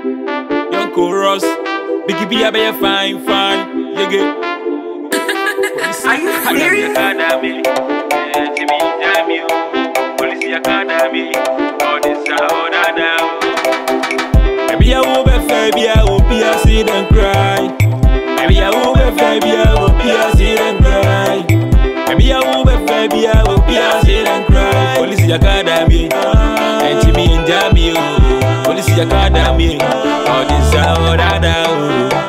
Young chorus, Biggie B, I be fine, fine. You get. Are you serious? Police Academy, Jimmy, damn you. Police Academy, all this out of them. Baby, I will be fair, baby, I will be a sit and cry. Baby, I will be fair, baby, I will be a sit and cry. Baby, I will be fair, baby, I will be a sit and cry. Police Academy, Jimmy, damn you. Police Academy, all this out of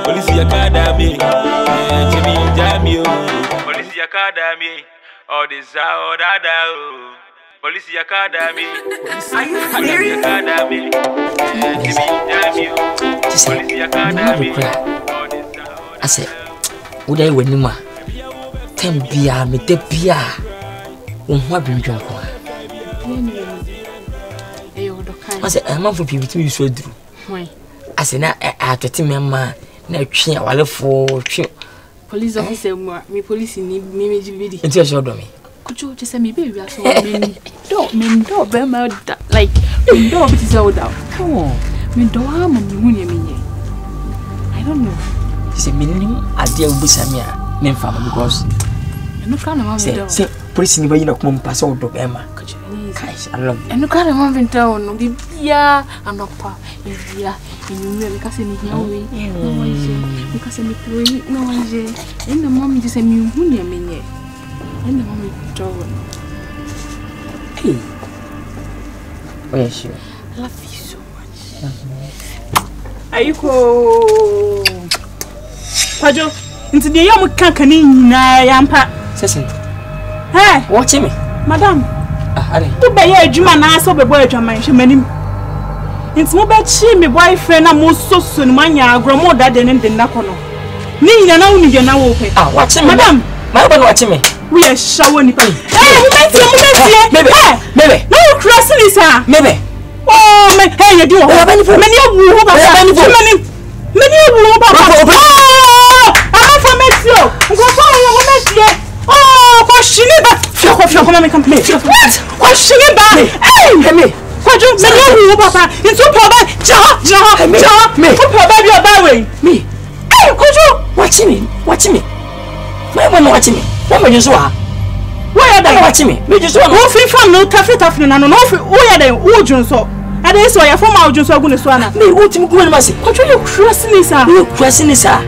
Police Academy, Jimmy Jamil. Police Academy, all this out of Police Academy. Are you serious? Academy, Jimmy Jamil. Police Academy. I said, would I win him? Tempia, me tepia. What do you want? I said, I'm not for people to use it. I said, I get him, mamma. Now, she, I love for police officer, me police need me. It's your shoulder. Could you just say, maybe we are so don't bear my like, don't be sold out. Come on, me don't harm me. I don't know. It's a minimum idea of Bussamia, name family because no kind of say, police in the way of Mompass or Dog Emma. I love you. And you can't even tell no yeah, and not pa, yeah, and you because in your way, no one because in the way, no one jay, and the moment is a new hunia minute. And the moment, John. Hey, where is you? I love you so much. Are you cool? Pajo, into the young cancanin, I am pa. Session. Hey, watch me, madam. To buy a German ass over boy, German shaman. It's more bad she, my boyfriend, and most so soon, mania, grow more than in the Napono. Neither now, you're now open. Ah, what's it, madam? My boy, what's it? We are shower nipping. Hey, maybe, maybe, no crossing is her, maybe. Oh, hey, you do have any for many of you, many of you, oh, I'm from Mexico. Go for your oh, but you're coming and complain. What? What's she about? Hey, me. What do you mean, Papa? It's so bad. Me. Me. Hey, could you? Watching me. Watching me. My one watching me. What you saw? Why are they watching me? We just want to from no cafe, and I don't know where they would you so. And they saw your form out just going to swan. Me, what you going to say? Control your crossing is a real crossing is a.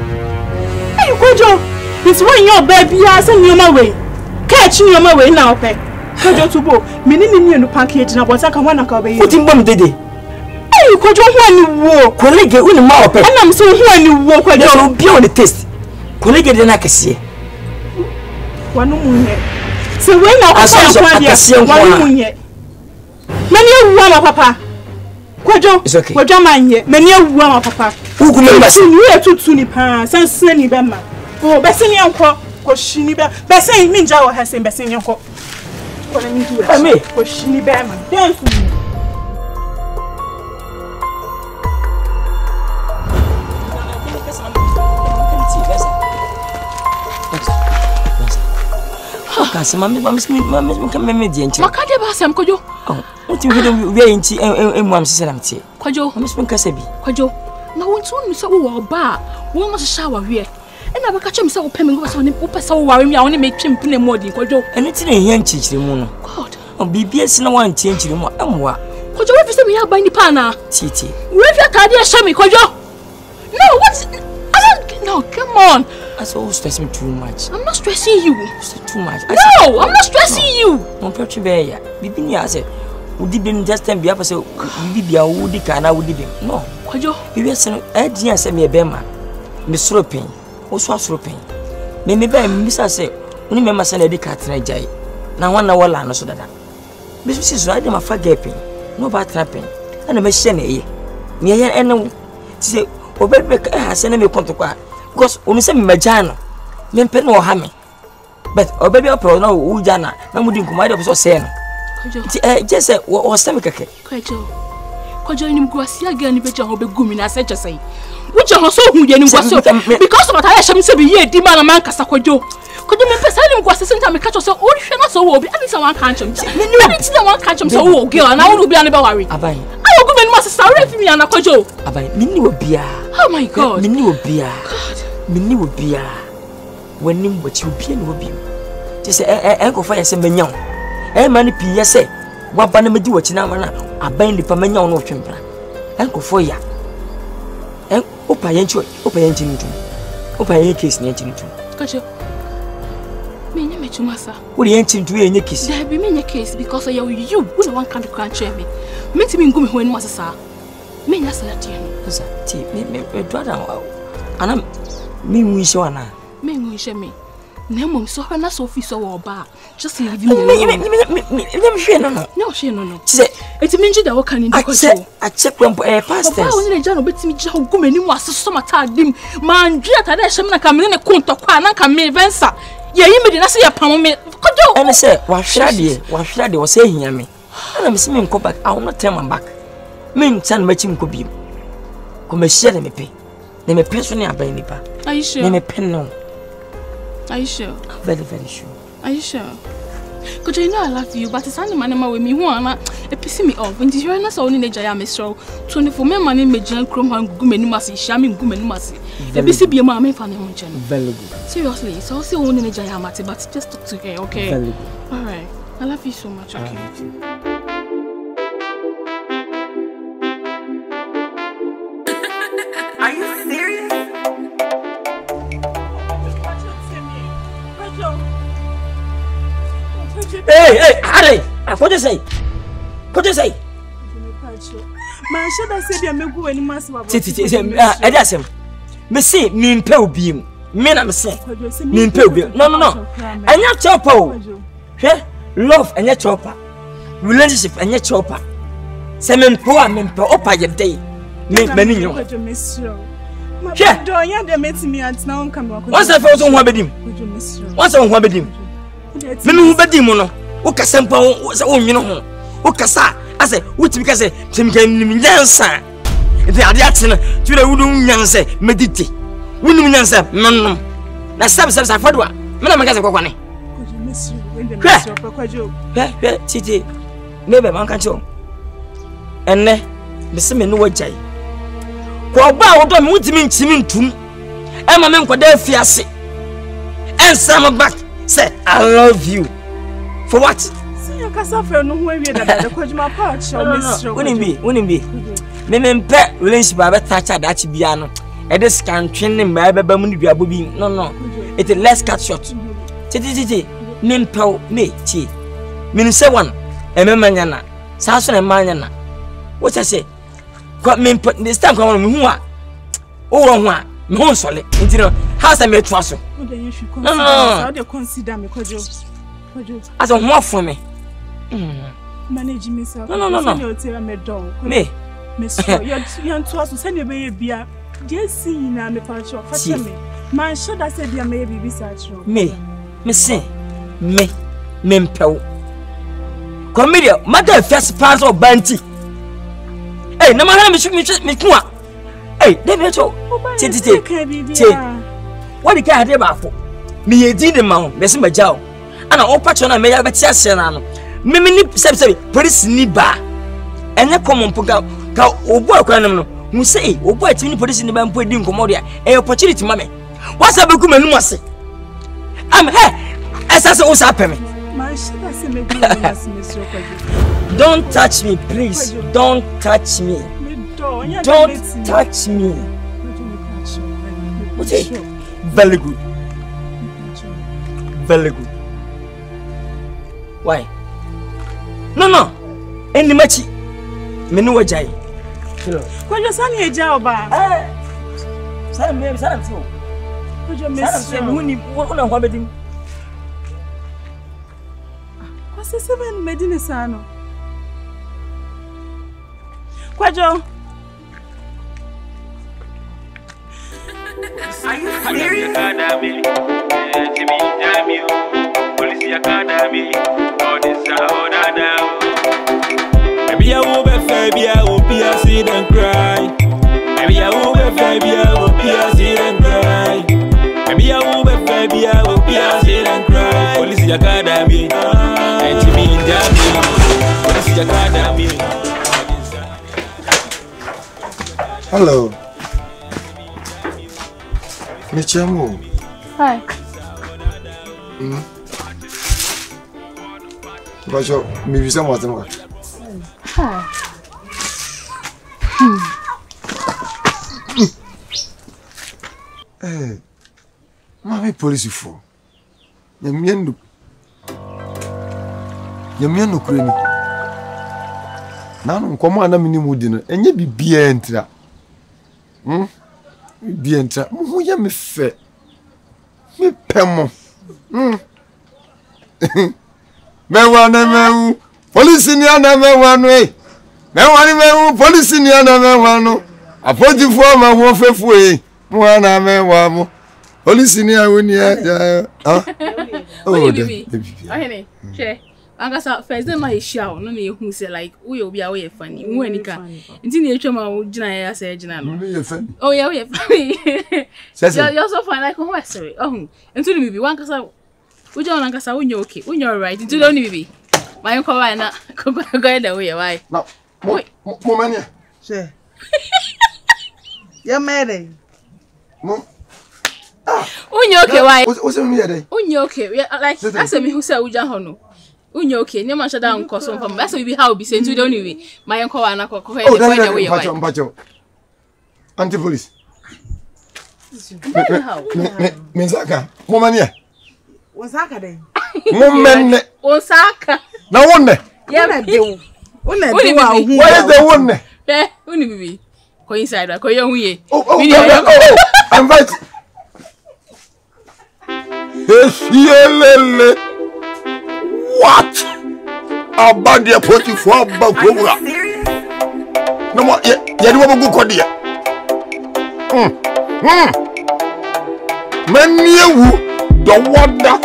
Hey, could you? It's when your baby has a new way. Catch me on my way now, Peg. Could to go? Meaning you package now, but I can one a cobby. What in bomb did he? You could you walk, colleague, with a mouth, and I'm so when you walk, I don't be on the test. Colleague, then I can see one moon. So when I saw one moon yet, many one of Papa. Quadro is okay. What do I mean? Many one of Papa. Who could never see you too soon, and Sunny Bama. Oh, Bessany uncle. Koshiniba, Bessin Ninja or has in Bessin Yoko. What I mean to it, me, Koshiniba, dance with me. Mamma, and I will catch him so payment was on him, so worry, I only make him pin a modi, Cojo, and it's in a young change the moon. God, on BBS, no one change the more. Cojo, if you send me out by Nipana, Titi, where your cardia show me, Cojo? No, what's I don't know, come on. That's all stressing too much. I'm not stressing you. Too much. No, I'm not stressing you. On Pertubea, Bibinia said, would it be just 10 be up so would be a woody can I would be? No, Cojo, you were sent a dear send me a bema, Miss Roping. Also, slipping. Maybe Miss I say, only member send a decat and a jay. Now 1 hour land or so that. Mrs. Riding my fat gaping, no bad trapping, and a machine. Near and say, Obed has sent me a contract because only send me Majano, then pen or hammy. But Obed, your pro no, Ujana, no wouldn't come out of so saying. Just say, or stomach a cake. Could you in Gracia again? You better hope a gumin as such a say. Which are so who you because of what I shall be here, demand a man Casacojo. Could you make a silent was the same time catch yourself? All you so will be, and it's one country. It's the one country, so will go and I will be on the Bowery. I will go and Oh my God. What the engine do any case? There be many case because of you who one can't control me. Me to me go me when was sir. Me na sir tie. Sir tie. Me do that. Ana me nwisho ana. Me nwisho me. Na mom so na so fi so wo ba. Just leave me alone. Me she no no. No she no no. Say it me nji da wo kan in the control. I check when pastors. Papa won le jano beti me jaho go me ni mu aseso mata adim. Man dua ta da shem na ka me ne kontokwa na ka me vensa. Yeah, you made us a pound. And I said, why should I say him? And I'm seeing him back. I will not turn my back. Men send my team could be. Come share me pay. They may pension a baby. Are you sure? They may pen no. Are you sure? Very, very sure. Are you sure? Could you know I love you, but it's only my name with me one. It pisses me off. When the Joanna saw only Jaya Mistral, 24 men money made Jan Crum and Gumenumasi, Shamming Gumenumasi. The BC be a mammy funny hunching. Very good. Seriously, it's also only Jaya Mati, but just talk to her, okay? Very good. All right. I love you so much, okay? Are you serious? Hey, Ali! What do you say? What do you say? Man, should I say that I'm going to mass work? Me say, me impel beam. Me na me say, me impel beam. No. Anya chopper. Hey, love anya chopper. Relationship anya chopper. Say me impel, Opa yebday. Me many young. Hey, do you have met me at now? Come on. Once I found someone with him. Minu Ukasempa o nyino ho. Ukasa ase wutimi kase timkannim nyansa. Nti ade ate na twira wudu nyansa medite. Wunum nyansa mennom. Na sab fadwa. Mena mekase kwakwane. Titi. Nebe manka cho. Enne bisime no wagjai. Ko oba wo do me wutimi ntimi ntum. Ema me nkoda afiase. Ensam back. Say, I love you. For what? See, you can't suffer no way that because my part shall miss you. Wouldn't be. Men pet relationship by Thatcher that Biano. At this country, my baby moon be a booby. No. It's a less cut short. Titi, name Pell, me, tea. Minister one, and Manana, Sanson and Manana. What I say? Got me put this time on Mua. Oh, one, no solid. You know, how's I may trust you? You should consider. No. How do you consider me? As a more for me. Manage myself. No. Me. Monsieur, you're to us to send your baby. Dear, see, now me patch up. Father me. Man, should I say dear baby beside you? Me, mpeo. Commedia, mother first pass of banty. Hey, no matter me, hey, let me talk. Take. What the guy did about me, a dinner mount, Messi Majal, and an old patron. I may have a chasserano. Mimini, Sepsi, Police Niba, and a common Poga, Oboa Cranum, who say, Oboa Tin Police in the Bampo Din Commodia, an opportunity, Mammy. What's up, Guman? I'm here, as I was happening. Don't touch me, please. Don't touch me. What's it? Very good. Why? No. Any match, me no wajai. Kojo sani eja oba. Salam too. Kojo messi. Muni wona kwa bedin. Kwa sisi ben medine sano. Kojo. Are you serious? Police Academy, Police Academy, all this order now. Maybe I will be fair, I will be a sit and cry. Maybe I will be fair, I will be a sit and cry. Maybe I will be fair, I will be a sit and cry. Police Academy, Police Academy. Hello. Michamu. Hi. Hey. Mami police for. Yamiano Creamy. Now, come on, I'm in dinner, and you be entra. Hm? Be entra. Who yam fair? Me pemo. Hm? Mewan, police in the other one way. Mewan, police in the other one. I put you for my one way. One, I mean, one. Police in the other. Oh, baby. First, then my shout, no me who say, like, we'll be away funny. When you can, it's in your chum, Jana, say, Jana. Oh, yeah, we're funny. You're so fine, like, oh, sorry. Oh, and to me, one cassa. We don't like us, I won't you okay. When you're right, it's only me. My uncle, I not go away. Why? No, wait, Momania. Sure. You're married. Oh, you're okay. Why? What's a mere? Oh, you're okay. Like, that's a me who said, we don't. Okay, no matter down cost on from that's we how be sent to the only way. My uncle and I could go away. Anti police. Menzaka, Momania. Wasaka then. Moment. Osaka. Now one day. Yeah, one day. What is the one? There, only be. Coincide, I call you. Oh, I'm right. Yes, what? About the approaching for Bogura. No more, yet, you have a book on here. Many of you don't want that.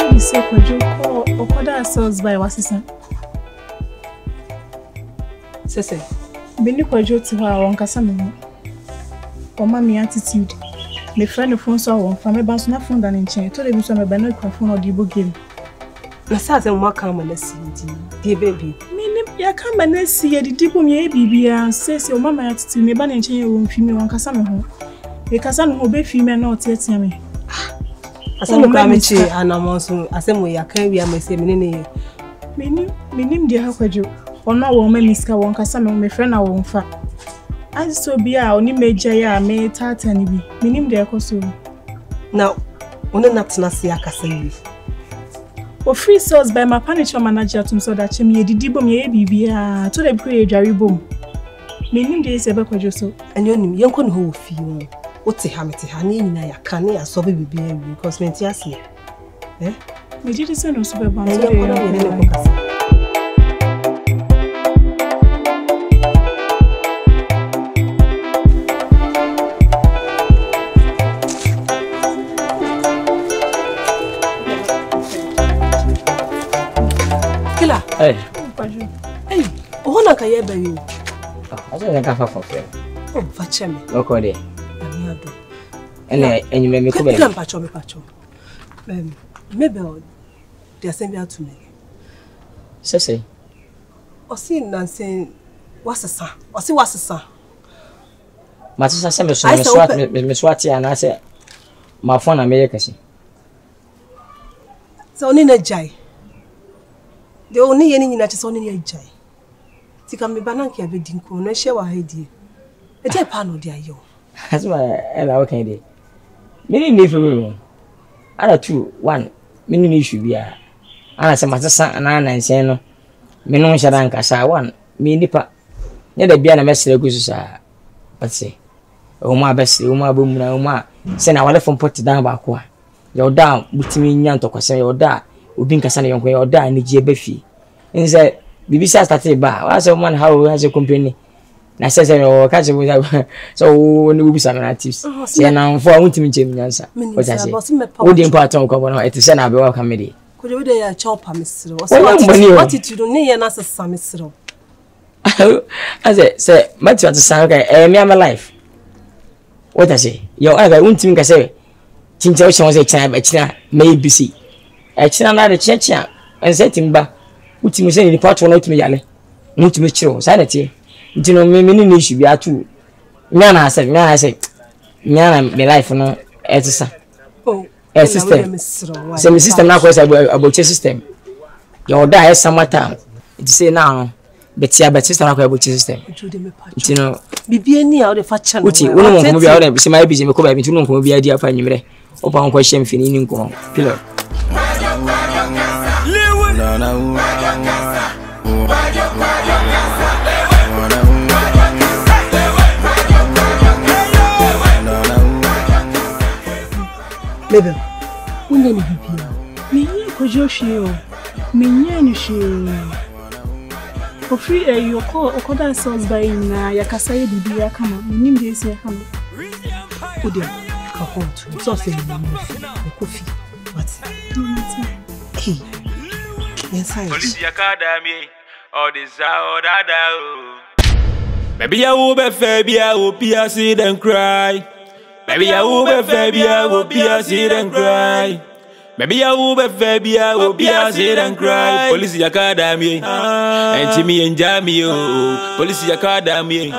Actually, so could you call Okada souls by Wassison? Sese, Billy Kojo to her on Casamino. For mommy attitude. My friend of phones are from a bass, not found in chain. Told him some of the phone or the book game. The Saturn will come and see you, baby. Meaning, you come and see the deep on your baby and says your mamma to me, ban and chain your own female on Casano. The Casano obey female, not yet me. As I'm a damage and I'm also as some way I can't be a missing. Meaning, dear, how could you? Or no woman, Miss Cawan Casano, my friend, I won't fat. I so be our only major, I may tat and be. Meaning, there also. Now, only not Nassia Cassay. Or free source by my punisher manager to so that she may debom ye be to the pre jarry boom. Meaning, there is a back or so, and your name, young one who feel what's a hammock, honey, and I can't hear so be because Mentiasia. Eh? We did a son of Superbound. Hey. Hey, who na kaya ba yun? Ah, asa na kafa kofre. Oh, fachem. Loko de. Namiado. Ene enyume me ko be. Kila pacho me pacho. Maybe they are sending out to me. Sese. Osi nansen wasasa. Osi wasasa. Matisa se me swati ana se ma phone America si. So oni na jai. The only any in a sonny jay. Tick on me bananki, I bid Dinko, no share what I did. A dear panel, dear you. That's why I like it. Meaning, if you will, other 2, 1, meaning you should be a. As a master son and Anna and Seno, Menon Shadanka, 1, me nipper. Never be an ambassador, goose, but say, oh, my best, oh, my boom, oh, my, send our left from put down by qua. You're down, with me, Yantok, say, or die. Ubin kasani yonkwe oda anije befi nze bibisa started ba waso man how has a company na sense no kaje so ni bibisa na tips ya na mfo awuntimi nyansa what I say o dey part on ko no etise na be wa comedy ko dey dey ya chopa misiro attitude no ye na sesa misiro say matu atisa ka me am life what I say yo I awuntimi ka say tinje o chonze china may bc I chin another church and set him back. Which you say in the part one out me, Yale. Mutumichiro, sanity. Dino Mimini should be at two. Nana said, Nana, my life, no, Edison. Oh, a system. Same system now was about your system. Your die summer time. It is say now, but see, but sister, about your system. You know, be any out of a child. Uti, we don't move out of my business, because I be too long for the idea of finding open question, feeling pillow. Baby, when you be me, for free, you call or call songs by Yakasai, the dear Kama, meaning this Yakama. Good, Kahot, sausage, coffee. What? Key. Yes, I. Police Academy, or the Zaudada. Baby, I will be fair, I will be a seed and cry. Baby, I will be baby, I will be a sit and cry. Baby, I will be baby, I will be a sit and cry. Police Academy, and Jimmy and Jamie, Police Academy.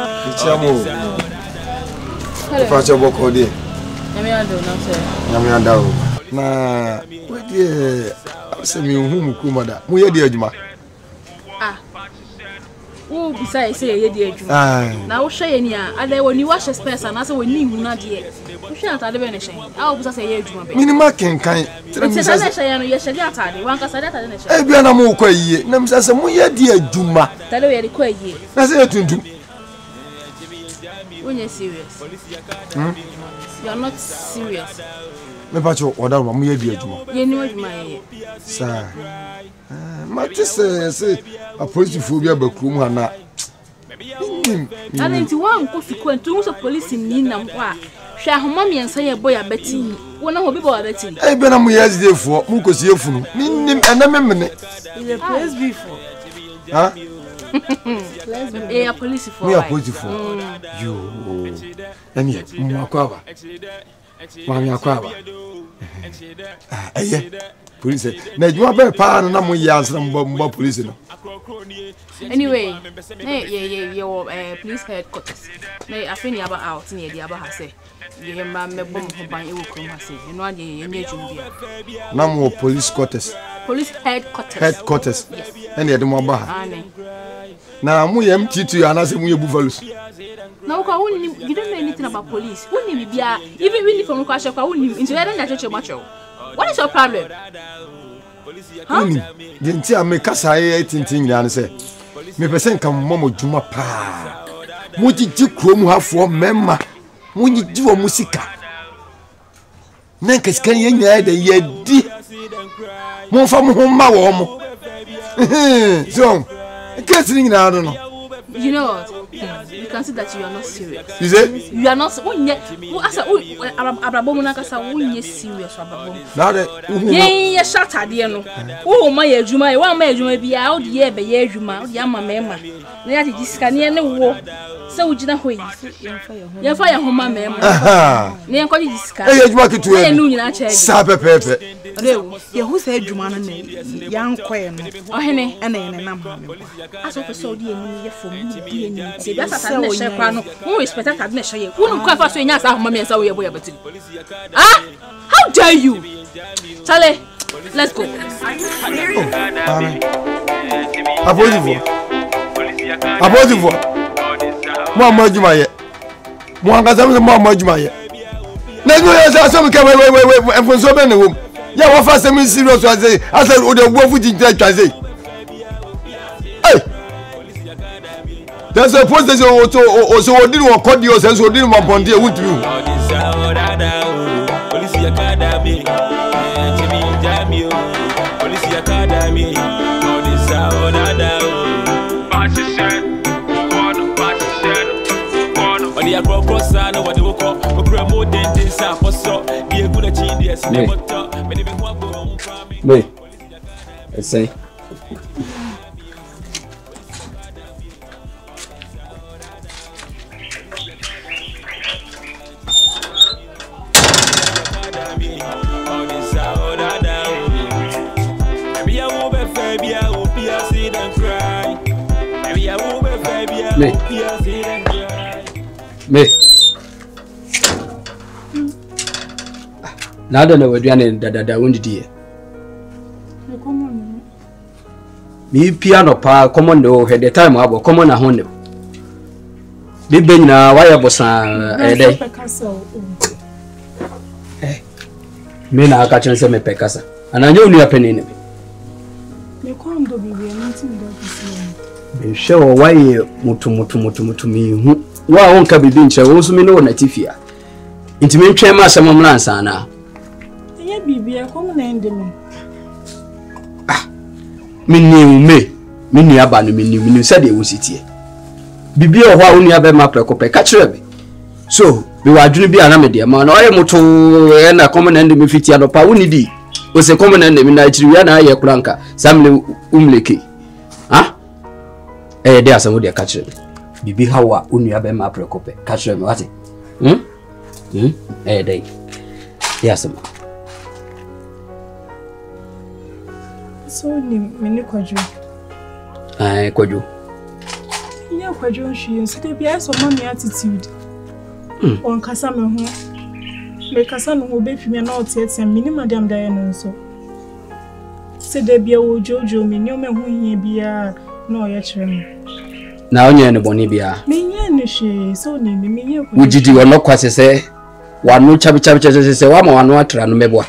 Oh, besides, say, dear, now say any other when you wash a space and as we need not yet. We shan't have anything. I was a year to my minima can kind. One Casadata. I be an amoque ye, Nams as a moya dear Juma. Tell me, I require ye. That's it to do. When you're serious, you're not serious. Mepacho, or that one, we dear Juma. You know my sir. Matis say a police phobia but Kumana. I didn't want consequent tools of police in Ninamwa. Shahomami and say a boy are betting. One of people are betting. I bet I'm yes, therefore, Mukos Yefun, Minim and a minute. In the place before. Huh? We are police for you. And yet, Makava. Police. Now you are very proud of them. You are some police, no. Anyway, yeah, police headquarters. I think you are out. You are about to you are about to say. You know, you are about police quarters. Police headquarters. Headquarters. Yes. And you are about to say. Now we are MT2 and I say we are buffaloes. Now you don't know anything about police. Who need be a even when you come across a car, who need into that church your macho. What is your problem? Huh? Didn't I make us say anything? I say, me person can mama juma pa. Muti ju kromu ha for mema. Muti ju o musika. Nanka skan ye nya de ye di. Mo fa mo ma wo mo. So, getting na do no. You know what? You can see that you are not serious. Is it? You are not. Serious. Now that. Yeah, shut up, dear. No. Oh my, Juma. One my Juma be out here by year Juma. Yama mema. They are just scanning the wall. So we didn't wait. You fire home my mema. Aha. They are calling this scan. Hey, Juma, get to it. Sabe pepe. Yeah, who said Juma? Young Queen. Oh, honey, and then I'm. I saw the soldier for me. That's a no. Who is better than Nesha? Who don't come for saying yes? Our mommy is away. Ah, how dare you, Charlie? Let's go. Abozivo. Mama Jumaye. Let's go. Let's go. Let's go. Let's go. Yeah, what for? Me serious. I said, oh, the wolf is in there. There's a post that also didn't want to you, so didn't want to deal with you. Police Academy, Jimmy Jamio, Police Academy, all this out of the Passion, but the across and over the walk, promote this for so be a good genius. Let's say. I Me. Now I don't know what you are that I won't do. Me piano pa common no head the time I will come on a honey. Me been a wire boss a day. Me na catch and send me Pekasa. And I know you are penny. You come to be meeting that is show why mutu me. Wa won't be being shows me no natifia. Intimate chamber some lansana. Yet be a common ending. Ah, me knew about me knew said it was it here. Be a while only about my precope catch rebe. So, we were doing be an amateur man or a motor and a common enemy fitiano paunidi was a common enemy Nigeriana ya cranka, Samle Umleki. Ah, eh, there's a woody catcher. Bibi Hawa Uniabema precope, catch them at it. Eh, day. Yes, sir. So, Menu Quadru. I Quadru. Your Quadru, she is to be as of money attitude. On Cassam, make Cassan will be from your notes yet, and mini Madame Diana so. Said there be old Jojo, Minuma, who ye be a no yet. Now, you're in a bonibia. Minion, she so named me. Would you do a knock, as I say? One no chubby chapters, one more, one water, and mebwa.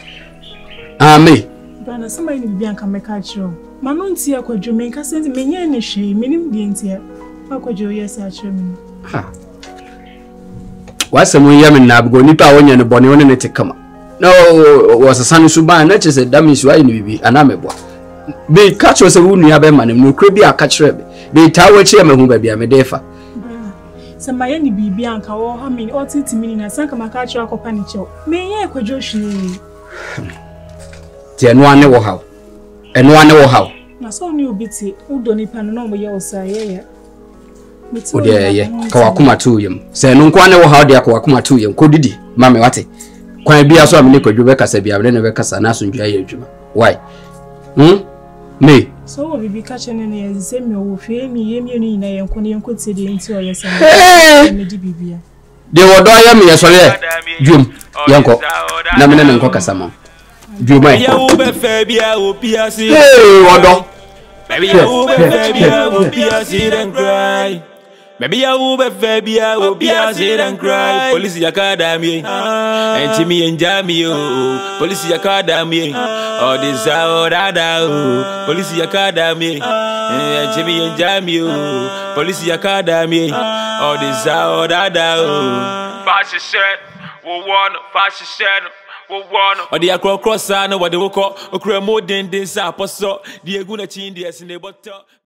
Ah, me. Brother, somebody will be uncle Macacho. Manon, see, I could you make us send minion, she, meaning the entire. How could you, yes, I trim? Ha. What's a William Nab go nip our onion and bonny on it to come? No, was a son of Suban, not just a damage, why you be an amebo. Be catch was a wound, you have a man, and no could be a catch rabbit. They tower chairman who may be a medefa. Some Miami be Bianca or Hammy or Titi meaning a sank of my catcher or panicho. May I could Josh? Then one know how. And one know how. Now, so new bitty, who don't even know your say. Oh, yeah, Kawakuma to him. Say, no one know how they are Kawakuma to him. Could it, Mammy Watty? Can be as well, Nico Jubeka said, be a Renevacas and Nasun Jayajuma. Why? Me. So we be catching any same they will die me as well. Jim, Yanko, Naman and Cocasama. Maybe I will be and cry. Police Academy, and Jimmy and Jamie, Police Academy, or this out, Police Academy, and Jimmy and Jamie, Police Academy, or this out. Fashion set, we won, fashion set. Or the acro cross, I know what they will call a cremodin, this apostle, the Aguna chin, the bottle.